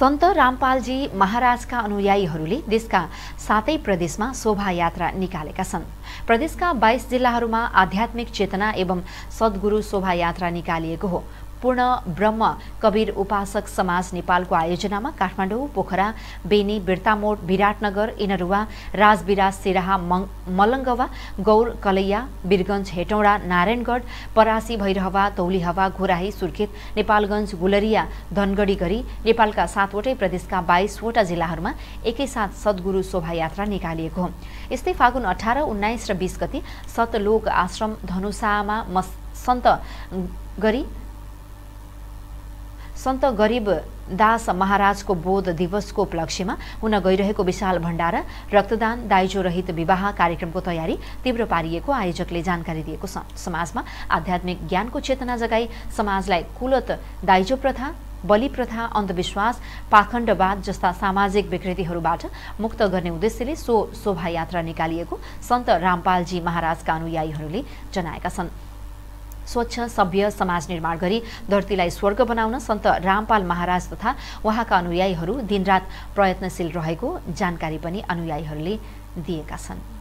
संत रामपालजी महाराजका अनुयायीहरूले देशका 7 प्रदेशमा शोभायात्रा निकालेका छन्। प्रदेशका 22 जिल्लाहरूमा आध्यात्मिक चेतना एवं सद्गुरु शोभायात्रा निकालिएको हो। पूर्ण ब्रह्म कबीर उपासक समाज नेपालको आयोजनामा काठमाडौँ, पोखरा, बेनी, बिर्तामोड, विराटनगर, इनरुवा, राजविराज, सिराहा, मलंगवा, गौर, कलैया, बिरगंज, हेटौडा, नारायणगढ़, परासी, भैरहवा, तौलीहवा, घोराही, सुर्खेत, नेपालगंज, गुलरिया, धनगढ़ी गरी नेपालका 7 वटै प्रदेशका 22 वटा जिल्लाहरूमा एकैसाथ सद्गुरु शोभायात्रा निकालिएको हो। यस्तै फागुन 18, 19 र 20 गते सतलोक आश्रम धनुषामा संत गरीब दास महाराज को बोध दिवस को उपलक्ष्य में हुन गइरहेको विशाल भण्डारा, रक्तदान, दाइजो रहित विवाह कार्यक्रम को तैयारी तीव्र पारिएको आयोजकले जानकारी दिएको छ। समाजमा आध्यात्मिक ज्ञान को चेतना जगाई समाजलाई कुलत, दाइजो प्रथा, बलि प्रथा, अंधविश्वास, पाखण्डवाद जस्ता सामाजिक विकृतिहरूबाट मुक्त गर्ने उद्देश्यले सो शोभायात्रा निकालिएको सन्त रामपालजी महाराज का अनुयायीहरूले जनाएका छन्। स्वच्छ सभ्य समाज निर्माण गरी धरतीलाई स्वर्ग बनाउन सन्त रामपाल महाराज तथा उहाँका अनुयायीहरू दिनरात प्रयत्नशील रहेको जानकारी पनि अनुयायीहरूले दिएका छन्।